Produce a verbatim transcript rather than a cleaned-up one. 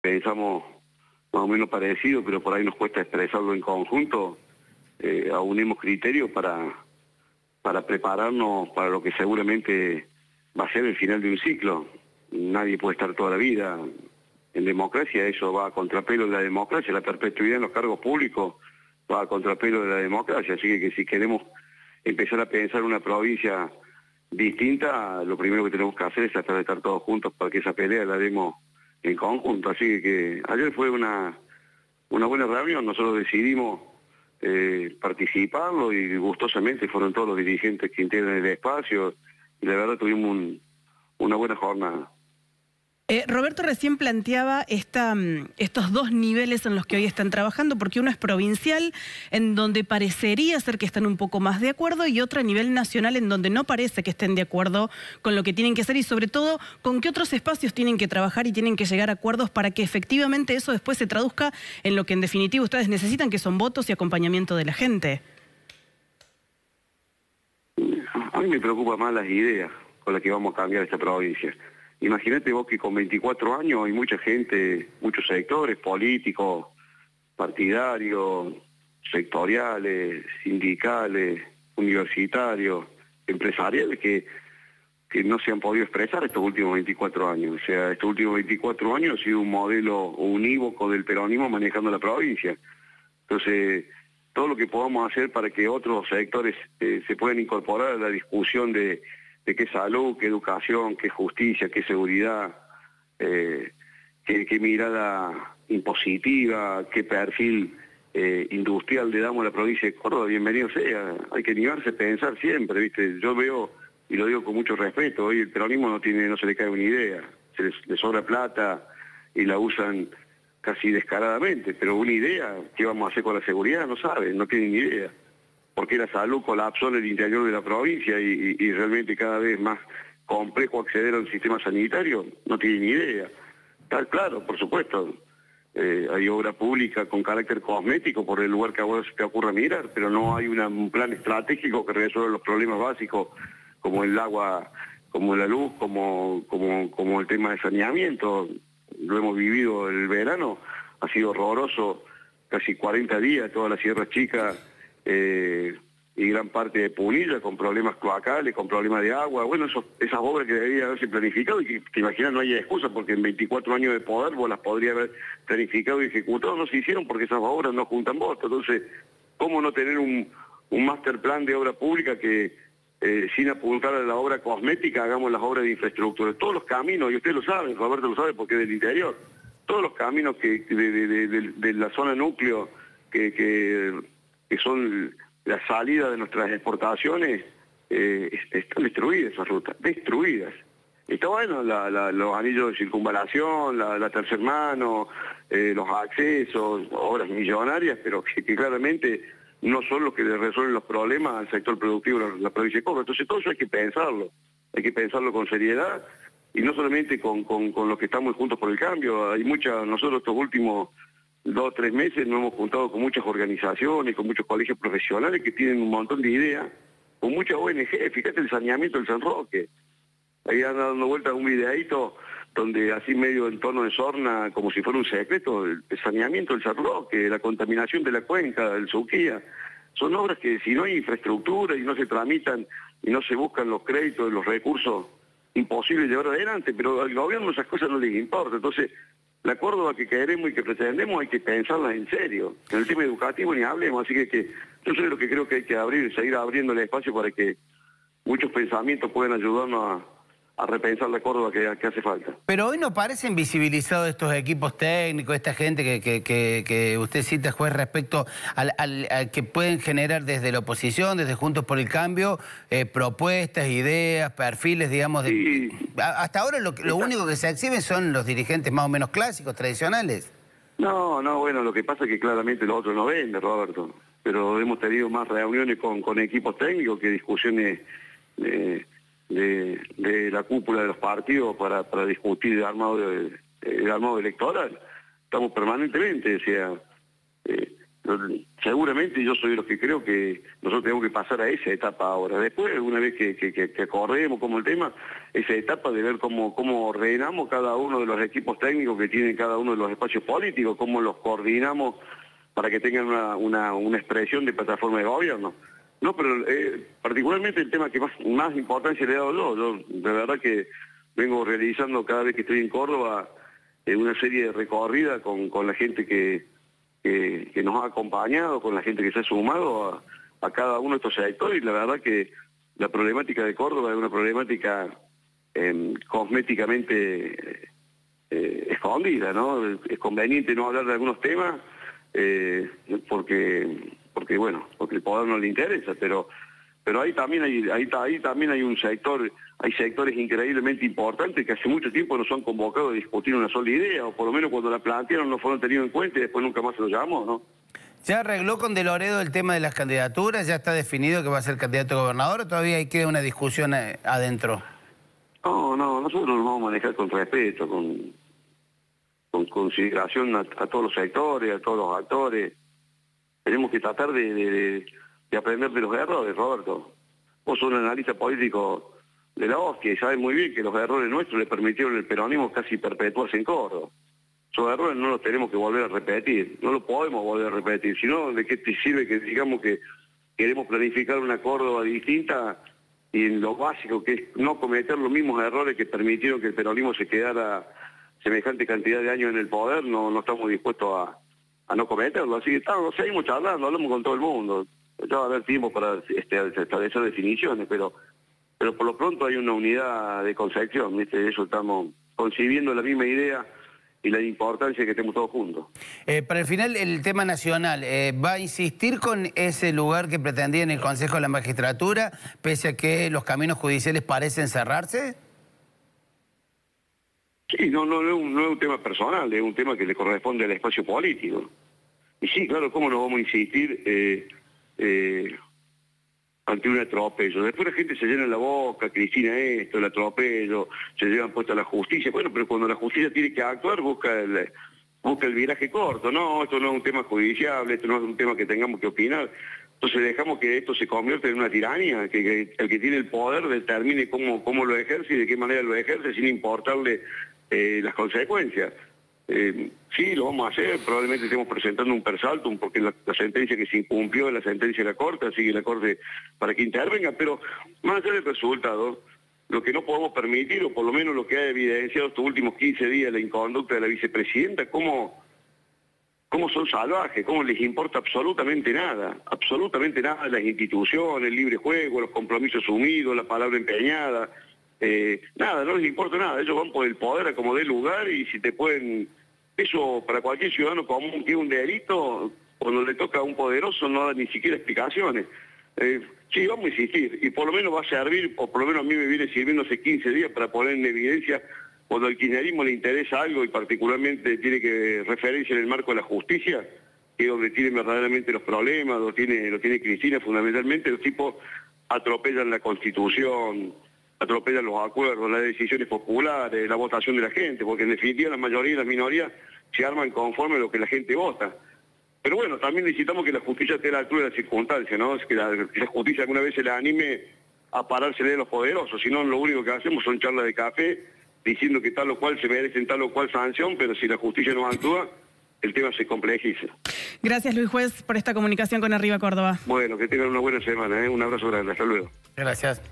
Pensamos más o menos parecido, pero por ahí nos cuesta expresarlo en conjunto. Eh, aunemos criterios para, para prepararnos para lo que seguramente va a ser el final de un ciclo. Nadie puede estar toda la vida en democracia, eso va a contrapelo de la democracia, la perpetuidad en los cargos públicos va a contrapelo de la democracia, así que, que si queremos empezar a pensar una provincia distinta, lo primero que tenemos que hacer es tratar de estar todos juntos para que esa pelea la demos en conjunto. Así que ayer fue una, una buena reunión, nosotros decidimos eh, participarlo y gustosamente fueron todos los dirigentes que integran el espacio y la verdad tuvimos un, una buena jornada. Eh, Roberto recién planteaba esta, estos dos niveles en los que hoy están trabajando, porque uno es provincial, en donde parecería ser que están un poco más de acuerdo, y otro a nivel nacional, en donde no parece que estén de acuerdo con lo que tienen que hacer y sobre todo con qué otros espacios tienen que trabajar y tienen que llegar a acuerdos para que efectivamente eso después se traduzca en lo que en definitiva ustedes necesitan, que son votos y acompañamiento de la gente. A mí me preocupan más las ideas con las que vamos a cambiar esta provincia. Imagínate vos que con veinticuatro años hay mucha gente, muchos sectores políticos, partidarios, sectoriales, sindicales, universitarios, empresariales, que, que no se han podido expresar estos últimos veinticuatro años. O sea, estos últimos veinticuatro años ha sido un modelo unívoco del peronismo manejando la provincia. Entonces, todo lo que podamos hacer para que otros sectores eh, se puedan incorporar a la discusión de... de qué salud, qué educación, qué justicia, qué seguridad, eh, qué, qué mirada impositiva, qué perfil eh, industrial le damos a la provincia de Córdoba, bienvenido sea. Hay que animarse a pensar siempre, ¿viste? Yo veo, y lo digo con mucho respeto, hoy el peronismo no tiene, no se le cae una idea, se les, les sobra plata y la usan casi descaradamente, pero una idea, ¿qué vamos a hacer con la seguridad? No saben, no tienen ni idea. Porque la salud colapsó en el interior de la provincia y, y, y realmente cada vez más complejo acceder al sistema sanitario, no tienen ni idea. Está claro, por supuesto, eh, hay obra pública con carácter cosmético por el lugar que a vos te ocurra mirar, pero no hay una, un plan estratégico que resuelva los problemas básicos como el agua, como la luz, como, como, como el tema de saneamiento. Lo hemos vivido el verano, ha sido horroroso, casi cuarenta días, toda la Sierra Chica... Eh, y gran parte de Punilla con problemas cloacales, con problemas de agua. Bueno, eso, esas obras que deberían haberse planificado y que, que imaginas no hay excusa porque en veinticuatro años de poder vos las podrías haber planificado y ejecutado, no se hicieron porque esas obras no juntan votos. Entonces, ¿cómo no tener un, un master plan de obra pública que eh, sin apuntar a la obra cosmética hagamos las obras de infraestructura? Todos los caminos, y usted lo sabe, Roberto lo sabe porque es del interior, todos los caminos que de, de, de, de, de la zona núcleo que... que que son la salida de nuestras exportaciones, eh, están destruidas esas rutas, destruidas. Está bueno la, la, los anillos de circunvalación, la, la tercer mano, eh, los accesos, obras millonarias, pero que, que claramente no son los que le resuelven los problemas al sector productivo de la, la provincia de Córdoba. Entonces todo eso hay que pensarlo, hay que pensarlo con seriedad y no solamente con, con, con los que estamos Juntos por el Cambio. Hay muchas, nosotros estos últimos... dos o tres meses nos hemos juntado con muchas organizaciones, con muchos colegios profesionales que tienen un montón de ideas, con muchas O N G, fíjate el saneamiento del San Roque. Ahí andan dando vueltas un videíto donde así medio en tono de sorna, como si fuera un secreto, el saneamiento del San Roque, la contaminación de la cuenca, del Suquía. Son obras que si no hay infraestructura y no se tramitan y no se buscan los créditos, los recursos, imposible llevar adelante, pero al gobierno esas cosas no les importa, entonces... La Córdoba que queremos y que pretendemos hay que pensarla en serio. En el tema educativo ni hablemos, así que, que yo soy lo que creo que hay que abrir, seguir abriendo el espacio para que muchos pensamientos puedan ayudarnos a, a repensar la Córdoba que, que hace falta. Pero hoy no parecen visibilizados estos equipos técnicos, esta gente que, que, que, que usted cita, juez, respecto al, al, al que pueden generar desde la oposición, desde Juntos por el Cambio, eh, propuestas, ideas, perfiles, digamos... de... Sí. Hasta ahora lo, lo único que se exhibe son los dirigentes más o menos clásicos, tradicionales. No, no, bueno, lo que pasa es que claramente los otros no venden, Roberto. Pero hemos tenido más reuniones con, con equipos técnicos que discusiones de, de, de la cúpula de los partidos para, para discutir el armado, de, el armado electoral. Estamos permanentemente, o sea, eh, Seguramente yo soy de los que creo que nosotros tenemos que pasar a esa etapa ahora. Después, una vez que, que, que corremos como el tema, esa etapa de ver cómo, cómo ordenamos cada uno de los equipos técnicos que tienen cada uno de los espacios políticos, cómo los coordinamos para que tengan una, una, una expresión de plataforma de gobierno. No, pero eh, particularmente el tema que más, más importancia le he dado yo. Yo, de verdad que vengo realizando cada vez que estoy en Córdoba eh, una serie de recorridas con, con la gente que... Que, que nos ha acompañado, con la gente que se ha sumado a, a cada uno de estos sectores. Y la verdad que la problemática de Córdoba es una problemática eh, cosméticamente eh, escondida, ¿no? Es conveniente no hablar de algunos temas eh, porque, porque, bueno, porque el poder no le interesa, pero, pero ahí, también hay, ahí, ahí también hay un sector, hay sectores increíblemente importantes que hace mucho tiempo no son convocados a discutir una sola idea, o por lo menos cuando la plantearon no fueron tenidos en cuenta y después nunca más se lo llamó, ¿no? ¿Ya arregló con De Loredo el tema de las candidaturas? ¿Ya está definido que va a ser candidato a gobernador o todavía hay que una discusión adentro? No, no, nosotros nos vamos a manejar con respeto, con, con consideración a, a todos los sectores, a todos los actores. Tenemos que tratar de, de, de aprender de los errores, Roberto. Vos sos un analista político de la O S C, que sabe muy bien que los errores nuestros le permitieron al peronismo casi perpetuarse en Córdoba. Esos errores no los tenemos que volver a repetir, no los podemos volver a repetir, sino de qué te sirve que digamos que queremos planificar una Córdoba distinta y en lo básico que es no cometer los mismos errores que permitieron que el peronismo se quedara semejante cantidad de años en el poder, no, no estamos dispuestos a, a no cometerlo. Así que estamos, seguimos charlando, hablamos con todo el mundo, ya va a haber tiempo para este, establecer definiciones, pero... Pero por lo pronto hay una unidad de concepción, ¿viste? Eso estamos concibiendo la misma idea y la importancia que estemos todos juntos. Eh, para el final, el tema nacional, eh, ¿va a insistir con ese lugar que pretendía en el Consejo de la Magistratura, pese a que los caminos judiciales parecen cerrarse? Sí, no, no, no, es un, no es un tema personal, es un tema que le corresponde al espacio político. Y sí, claro, ¿cómo nos vamos a insistir? Eh, eh, ante un atropello. Después la gente se llena la boca, Cristina esto, el atropello, se llevan puesta la justicia. Bueno, pero cuando la justicia tiene que actuar, busca el, busca el viraje corto. No, esto no es un tema judiciable, esto no es un tema que tengamos que opinar. Entonces dejamos que esto se convierta en una tiranía, que, que el que tiene el poder determine cómo, cómo lo ejerce y de qué manera lo ejerce, sin importarle eh, las consecuencias. Eh, sí, lo vamos a hacer, probablemente estemos presentando un persaltum, porque la, la sentencia que se incumplió es la sentencia de la Corte, así que la Corte para que intervenga, pero más allá del resultado, lo que no podemos permitir, o por lo menos lo que ha evidenciado estos últimos quince días la inconducta de la vicepresidenta, cómo, cómo son salvajes, cómo les importa absolutamente nada, absolutamente nada las instituciones, el libre juego, los compromisos asumidos, la palabra empeñada, eh, nada, no les importa nada, ellos van por el poder a como dé lugar y si te pueden... Eso para cualquier ciudadano común que es un delito, cuando le toca a un poderoso no da ni siquiera explicaciones. Eh, sí, vamos a insistir, y por lo menos va a servir, o por lo menos a mí me viene sirviendo hace quince días para poner en evidencia cuando al kirchnerismo le interesa algo y particularmente tiene que referencia en el marco de la justicia, que es donde tienen verdaderamente los problemas, lo tiene, lo tiene Cristina fundamentalmente, los tipos atropellan la Constitución, atropellan los acuerdos, las decisiones populares, la votación de la gente, porque en definitiva la mayoría y las minorías se arman conforme a lo que la gente vota. Pero bueno, también necesitamos que la justicia esté a la altura de las circunstancias, ¿no? Es que, la, que la justicia alguna vez se la anime a parársele de los poderosos, si no lo único que hacemos son charlas de café, diciendo que tal o cual se merecen tal o cual sanción, pero si la justicia no actúa, el tema se complejiza. Gracias Luis Juez por esta comunicación con Arriba Córdoba. Bueno, que tengan una buena semana, ¿eh? Un abrazo grande, hasta luego. Gracias.